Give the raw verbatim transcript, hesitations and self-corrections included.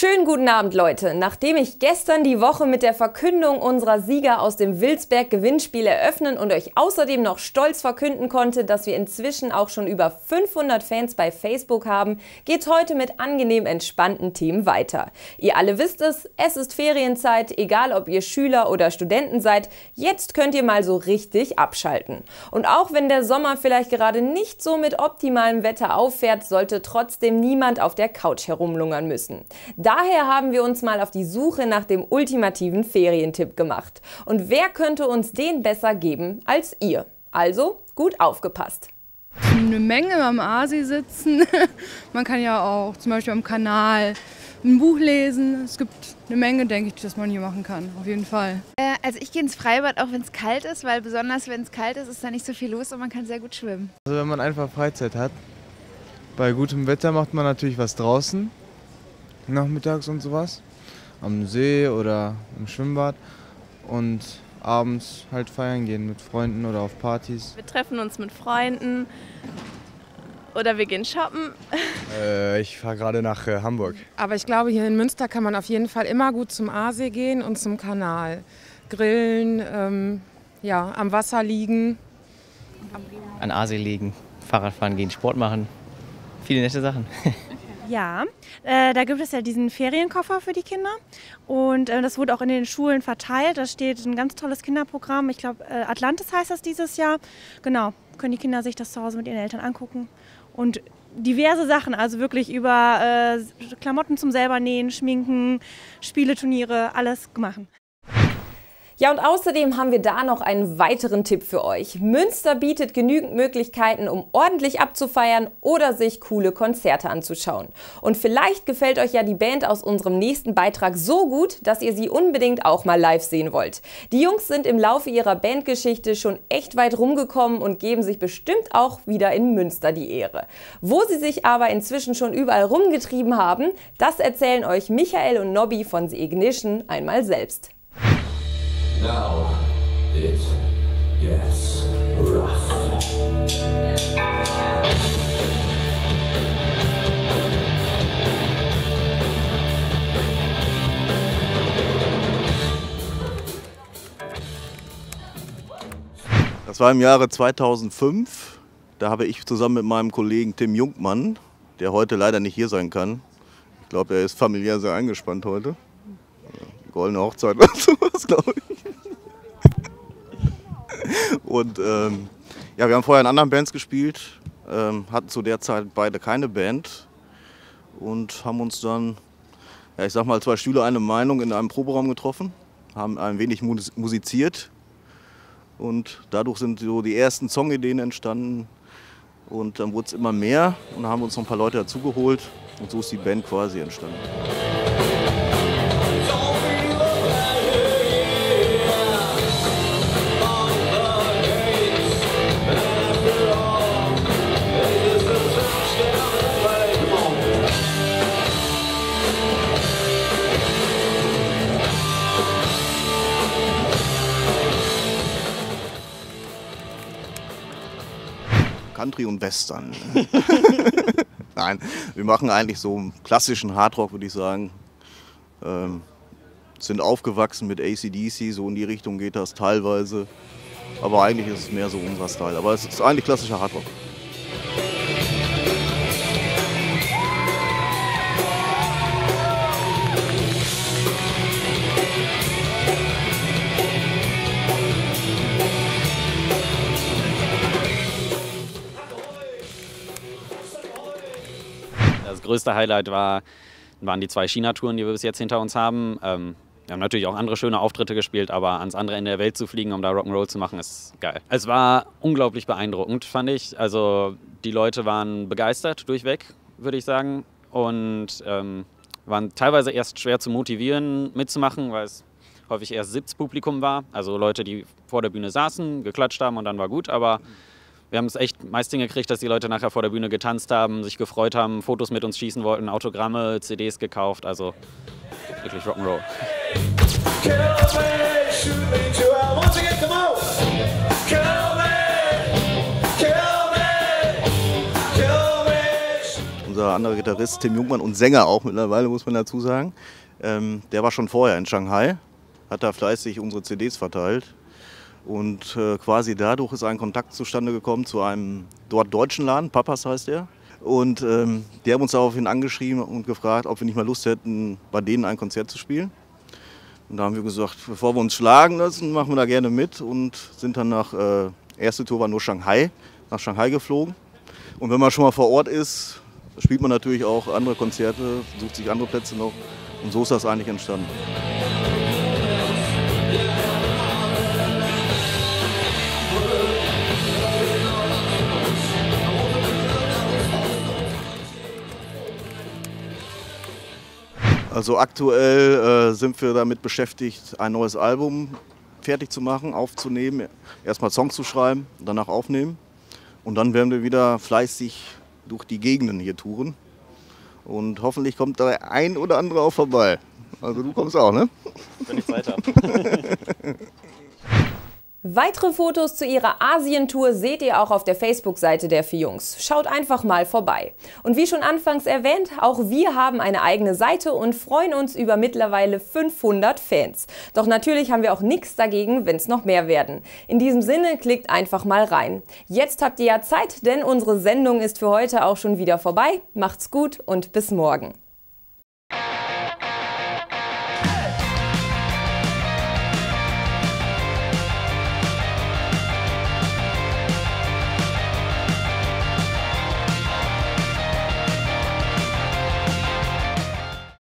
Schönen guten Abend, Leute. Nachdem ich gestern die Woche mit der Verkündung unserer Sieger aus dem Wilsberg-Gewinnspiel eröffnen und euch außerdem noch stolz verkünden konnte, dass wir inzwischen auch schon über fünfhundert Fans bei Facebook haben, geht heute mit angenehm entspannten Themen weiter. Ihr alle wisst es, es ist Ferienzeit, egal ob ihr Schüler oder Studenten seid, jetzt könnt ihr mal so richtig abschalten. Und auch wenn der Sommer vielleicht gerade nicht so mit optimalem Wetter auffährt, sollte trotzdem niemand auf der Couch herumlungern müssen. Daher haben wir uns mal auf die Suche nach dem ultimativen Ferientipp gemacht. Und wer könnte uns den besser geben als ihr? Also gut aufgepasst! Eine Menge am Aasee sitzen. Man kann ja auch zum Beispiel am Kanal ein Buch lesen. Es gibt eine Menge, denke ich, dass man hier machen kann, auf jeden Fall. Äh, also ich gehe ins Freibad, auch wenn es kalt ist, weil besonders wenn es kalt ist, ist da nicht so viel los und man kann sehr gut schwimmen. Also wenn man einfach Freizeit hat, bei gutem Wetter macht man natürlich was draußen. Nachmittags und sowas, am See oder im Schwimmbad und abends halt feiern gehen mit Freunden oder auf Partys. Wir treffen uns mit Freunden oder wir gehen shoppen. Äh, ich fahre gerade nach äh, Hamburg. Aber ich glaube, hier in Münster kann man auf jeden Fall immer gut zum Aasee gehen und zum Kanal. Grillen, ähm, ja, am Wasser liegen. An Aasee liegen, Fahrrad fahren gehen, Sport machen, viele nette Sachen. Ja, äh, da gibt es ja diesen Ferienkoffer für die Kinder und äh, das wurde auch in den Schulen verteilt. Da steht ein ganz tolles Kinderprogramm, ich glaube äh, Atlantis heißt das dieses Jahr. Genau, können die Kinder sich das zu Hause mit ihren Eltern angucken und diverse Sachen, also wirklich über äh, Klamotten zum selber nähen, schminken, Spieleturniere, alles machen. Ja, und außerdem haben wir da noch einen weiteren Tipp für euch. Münster bietet genügend Möglichkeiten, um ordentlich abzufeiern oder sich coole Konzerte anzuschauen. Und vielleicht gefällt euch ja die Band aus unserem nächsten Beitrag so gut, dass ihr sie unbedingt auch mal live sehen wollt. Die Jungs sind im Laufe ihrer Bandgeschichte schon echt weit rumgekommen und geben sich bestimmt auch wieder in Münster die Ehre. Wo sie sich aber inzwischen schon überall rumgetrieben haben, das erzählen euch Michael und Nobby von The Ignition einmal selbst. Now it gets rough. Das war im Jahre zweitausendfünf. Da habe ich zusammen mit meinem Kollegen Tim Jungmann, der heute leider nicht hier sein kann. Ich glaube, er ist familiär sehr eingespannt heute. Goldene Hochzeit oder sowas, glaube ich. Und ähm, ja, wir haben vorher in anderen Bands gespielt, ähm, hatten zu der Zeit beide keine Band und haben uns dann, ja, ich sag mal, zwei Stühle, eine Meinung in einem Proberaum getroffen, haben ein wenig mus musiziert und dadurch sind so die ersten Songideen entstanden und dann wurde es immer mehr und dann haben wir uns noch ein paar Leute dazugeholt und so ist die Band quasi entstanden. Country und Western. Nein, wir machen eigentlich so einen klassischen Hardrock, würde ich sagen. Ähm, sind aufgewachsen mit A C D C, so in die Richtung geht das teilweise. Aber eigentlich ist es mehr so unser Style. Aber es ist eigentlich klassischer Hardrock. Das größte Highlight war, waren die zwei China-Touren, die wir bis jetzt hinter uns haben. Ähm, wir haben natürlich auch andere schöne Auftritte gespielt, aber ans andere Ende der Welt zu fliegen, um da Rock'n'Roll zu machen, ist geil. Es war unglaublich beeindruckend, fand ich. Also die Leute waren begeistert, durchweg, würde ich sagen. Und ähm, waren teilweise erst schwer zu motivieren, mitzumachen, weil es häufig erst Sitzpublikum war. Also Leute, die vor der Bühne saßen, geklatscht haben und dann war gut, aber wir haben es echt meist hingekriegt, dass die Leute nachher vor der Bühne getanzt haben, sich gefreut haben, Fotos mit uns schießen wollten, Autogramme, C Ds gekauft, also wirklich Rock'n'Roll. Unser unser anderer Gitarrist Tim Jungmann und Sänger auch mittlerweile, muss man dazu sagen. Ähm, der war schon vorher in Shanghai, hat da fleißig unsere C Ds verteilt. Und äh, quasi dadurch ist ein Kontakt zustande gekommen zu einem dort deutschen Laden, Papas heißt er. Und ähm, die haben uns daraufhin angeschrieben und gefragt, ob wir nicht mal Lust hätten, bei denen ein Konzert zu spielen. Und da haben wir gesagt, bevor wir uns schlagen lassen, machen wir da gerne mit. Und sind dann nach, äh, erste Tour war nur Shanghai, nach Shanghai geflogen. Und wenn man schon mal vor Ort ist, spielt man natürlich auch andere Konzerte, sucht sich andere Plätze noch. Und so ist das eigentlich entstanden. Also aktuell äh, sind wir damit beschäftigt, ein neues Album fertig zu machen, aufzunehmen, erstmal Songs zu schreiben, danach aufnehmen. Und dann werden wir wieder fleißig durch die Gegenden hier touren. Und hoffentlich kommt da ein oder andere auch vorbei. Also du kommst auch, ne? Wenn ich Zeit habe. Weitere Fotos zu ihrer Asien-Tour seht ihr auch auf der Facebook-Seite der vier Jungs. Schaut einfach mal vorbei. Und wie schon anfangs erwähnt, auch wir haben eine eigene Seite und freuen uns über mittlerweile fünfhundert Fans. Doch natürlich haben wir auch nichts dagegen, wenn es noch mehr werden. In diesem Sinne, klickt einfach mal rein. Jetzt habt ihr ja Zeit, denn unsere Sendung ist für heute auch schon wieder vorbei. Macht's gut und bis morgen.